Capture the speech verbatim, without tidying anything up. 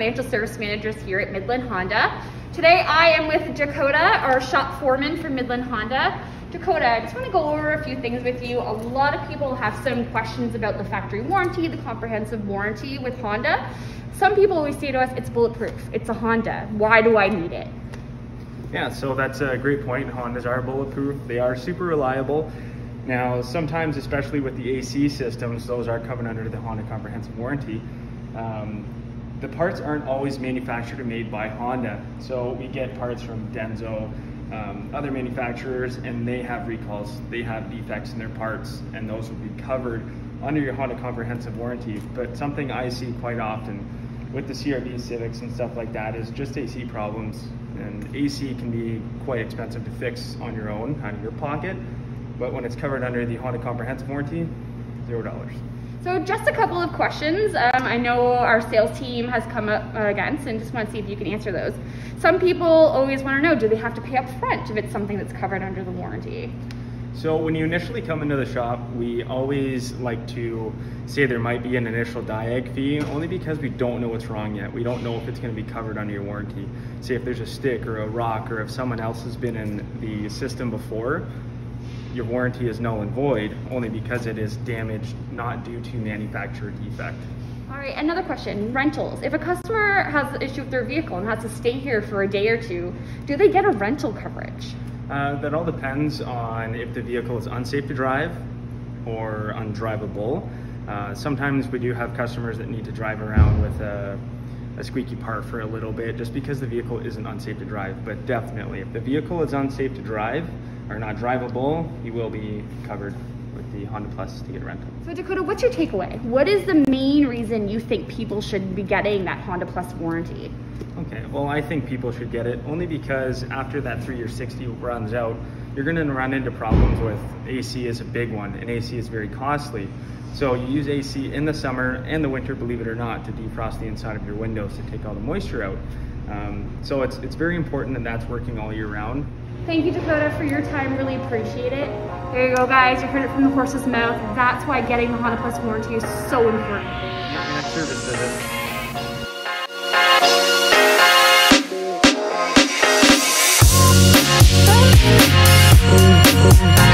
Financial Service Managers here at Midland Honda. Today I am with Dakota, our shop foreman from Midland Honda. Dakota, I just want to go over a few things with you. A lot of people have some questions about the factory warranty, the comprehensive warranty with Honda. Some people always say to us, it's bulletproof, it's a Honda, why do I need it? Yeah, so that's a great point. Hondas are bulletproof, they are super reliable. Now, sometimes, especially with the A C systems, those are covered under the Honda Comprehensive Warranty. Um, the parts aren't always manufactured or made by Honda. So we get parts from Denso, um, other manufacturers, and they have recalls, they have defects in their parts, and those would be covered under your Honda Comprehensive Warranty. But something I see quite often with the C R V Civics and stuff like that is just A C problems. And A C can be quite expensive to fix on your own, out of your pocket. But when it's covered under the Honda Comprehensive Warranty, zero dollars. So just a couple of questions. Um, I know our sales team has come up uh, against, and just want to see if you can answer those. Some people always want to know, do they have to pay up front if it's something that's covered under the warranty? So when you initially come into the shop, we always like to say there might be an initial diag fee, only because we don't know what's wrong yet. We don't know if it's going to be covered under your warranty. Say if there's a stick or a rock, or if someone else has been in the system before, your warranty is null and void, only because it is damaged not due to manufacturer defect. All right, another question, rentals. If a customer has an issue with their vehicle and has to stay here for a day or two, do they get a rental coverage? Uh, that all depends on if the vehicle is unsafe to drive or undrivable. Uh, sometimes we do have customers that need to drive around with a, a squeaky part for a little bit just because the vehicle isn't unsafe to drive, but definitely if the vehicle is unsafe to drive, are not drivable, you will be covered with the Honda Plus to get rental. So Dakota, what's your takeaway? What is the main reason you think people should be getting that Honda Plus warranty? Okay, well I think people should get it only because after that three year sixty runs out, you're gonna run into problems with A C is a big one, and A C is very costly. So you use A C in the summer and the winter, believe it or not, to defrost the inside of your windows to take all the moisture out. Um, so it's, it's very important that that's working all year round. Thank you, Dakota, for your time. Really appreciate it. There you go, guys. You heard it from the horse's mouth. That's why getting the Honda Plus warranty is so important. That service visit. Mm-hmm.